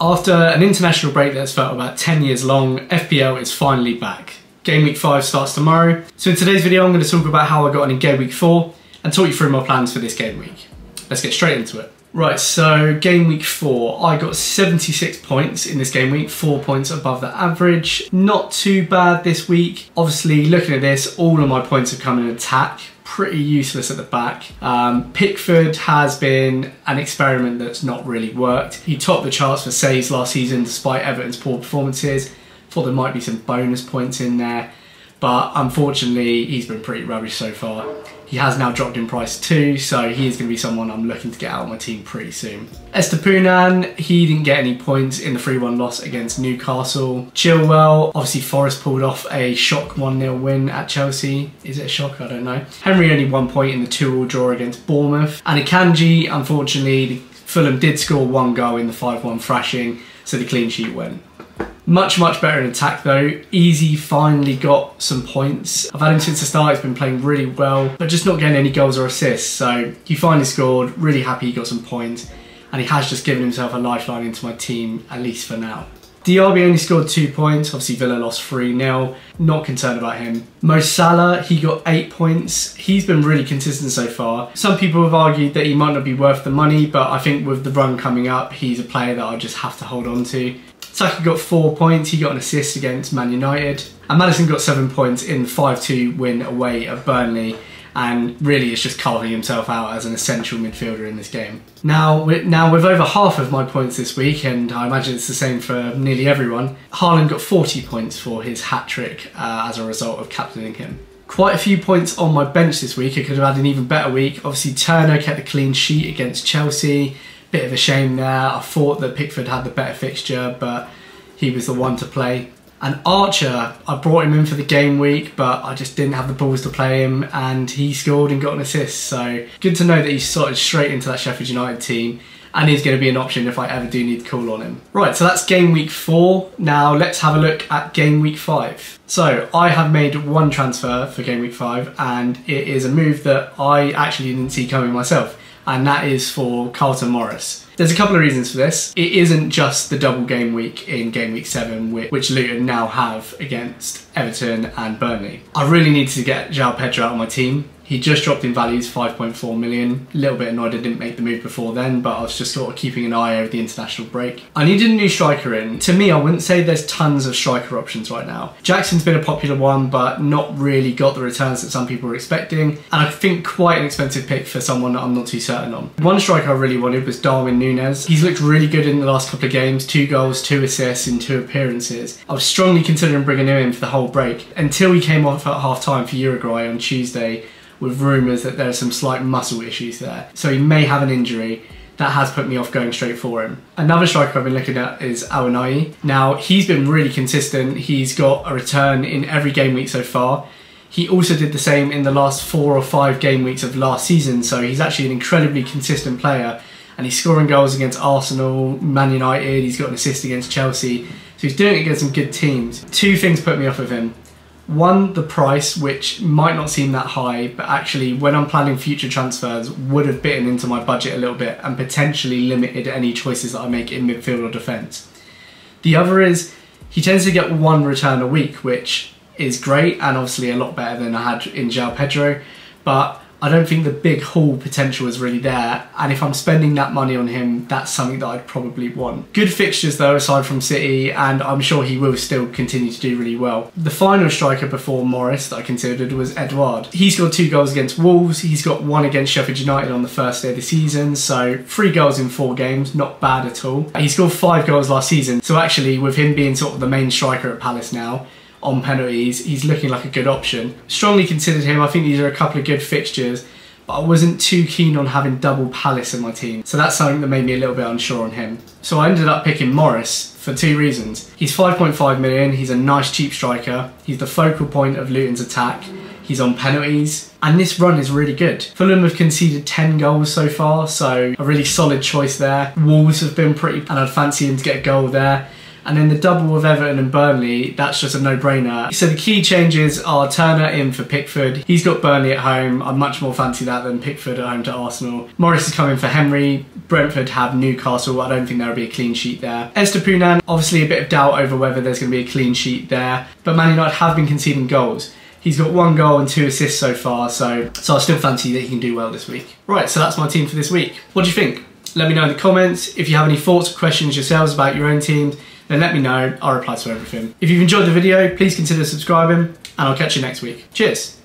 After an international break that's felt about 10 years long, FPL is finally back. Gameweek 5 starts tomorrow, so in today's video I'm going to talk about how I got on in Gameweek 4 and talk you through my plans for this Gameweek. Let's get straight into it. Right, so Gameweek 4, I got 76 points in this Gameweek, 4 points above the average. Not too bad this week. Obviously, looking at this, all of my points have come in attack. Pretty useless at the back. Pickford has been an experiment that's not really worked. He topped the charts for saves last season despite Everton's poor performances. Thought there might be some bonus points in there, but unfortunately he's been pretty rubbish so far. He has now dropped in price too, so he is going to be someone I'm looking to get out of my team pretty soon. Esther Poonan, he didn't get any points in the 3-1 loss against Newcastle. Chilwell, obviously Forest pulled off a shock 1-0 win at Chelsea. Is it a shock? I don't know. Henry only 1 point in the 2-2 draw against Bournemouth. And Akanji, unfortunately, Fulham did score one goal in the 5-1 thrashing, so the clean sheet went. Much better in attack though. Easy finally got some points. I've had him since the start, he's been playing really well, but just not getting any goals or assists. So he finally scored, really happy he got some points, and he has just given himself a lifeline into my team, at least for now. Diaby only scored 2 points, obviously Villa lost 3-0, not concerned about him. Mo Salah, he got 8 points, he's been really consistent so far. Some people have argued that he might not be worth the money, but I think with the run coming up, he's a player that I just have to hold on to. Saka got 4 points, he got an assist against Man United. And Maddison got 7 points in the 5-2 win away at Burnley. And really is just carving himself out as an essential midfielder in this game. Now with over half of my points this week, and I imagine it's the same for nearly everyone, Haaland got 40 points for his hat-trick as a result of captaining him. Quite a few points on my bench this week, I could have had an even better week. Obviously Turner kept a clean sheet against Chelsea, bit of a shame there. I thought that Pickford had the better fixture, but he was the one to play. And Archer, I brought him in for the game week, but I just didn't have the balls to play him, and he scored and got an assist. So good to know that he's sorted straight into that Sheffield United team, and he's going to be an option if I ever do need to call on him. Right, so that's game week 4. Now let's have a look at game week 5. So I have made one transfer for game week 5, and it is a move that I actually didn't see coming myself, and that is for Carlton Morris. There's a couple of reasons for this. It isn't just the double game week in game week 7, which Luton now have against Everton and Burnley. I really needed to get Joao Pedro out of my team. He just dropped in values 5.4 million. A little bit annoyed I didn't make the move before then, but I was just sort of keeping an eye over the international break. I needed a new striker in. To me, I wouldn't say there's tons of striker options right now. Jackson's been a popular one, but not really got the returns that some people were expecting. And I think quite an expensive pick for someone that I'm not too certain on. One striker I really wanted was Darwin Nunez. He's looked really good in the last couple of games. 2 goals, 2 assists in 2 appearances. I was strongly considering bringing him in for the whole break until he came off at half-time for Uruguay on Tuesday, with rumours that there are some slight muscle issues there. So he may have an injury. That has put me off going straight for him. Another striker I've been looking at is Aounayi. Now, he's been really consistent. He's got a return in every game week so far. He also did the same in the last 4 or 5 game weeks of last season. So he's actually an incredibly consistent player. And he's scoring goals against Arsenal, Man United. He's got an assist against Chelsea. So he's doing it against some good teams. 2 things put me off of him. One, the price, which might not seem that high, but actually when I'm planning future transfers would have bitten into my budget a little bit and potentially limited any choices that I make in midfield or defence. The other is he tends to get 1 return a week, which is great and obviously a lot better than I had in Joao Pedro, but I don't think the big haul potential is really there, and if I'm spending that money on him, that's something that I'd probably want. Good fixtures though, aside from City, and I'm sure he will still continue to do really well. The final striker before Morris that I considered was Edouard. He scored 2 goals against Wolves, he's got 1 against Sheffield United on the first day of the season, so 3 goals in 4 games, not bad at all. He scored 5 goals last season, so actually with him being sort of the main striker at Palace now, on penalties, he's looking like a good option. Strongly considered him, I think these are a couple of good fixtures, but I wasn't too keen on having double Palace in my team, so that's something that made me a little bit unsure on him. So I ended up picking Morris for 2 reasons. He's 5.5 million, he's a nice cheap striker, he's the focal point of Luton's attack, he's on penalties, and this run is really good. Fulham have conceded 10 goals so far, so a really solid choice there. Wolves have been pretty, and I'd fancy him to get a goal there. And then the double with Everton and Burnley, that's just a no-brainer. So the key changes are Turner in for Pickford. He's got Burnley at home. I much more fancy that than Pickford at home to Arsenal. Morris is coming for Henry. Brentford have Newcastle. I don't think there'll be a clean sheet there. Esther Poonan, obviously a bit of doubt over whether there's going to be a clean sheet there. But Man United have been conceding goals. He's got 1 goal and 2 assists so far, so I still fancy that he can do well this week. Right, so that's my team for this week. What do you think? Let me know in the comments. If you have any thoughts or questions yourselves about your own teams, then let me know. I'll reply to everything. If you've enjoyed the video, please consider subscribing, and I'll catch you next week. Cheers!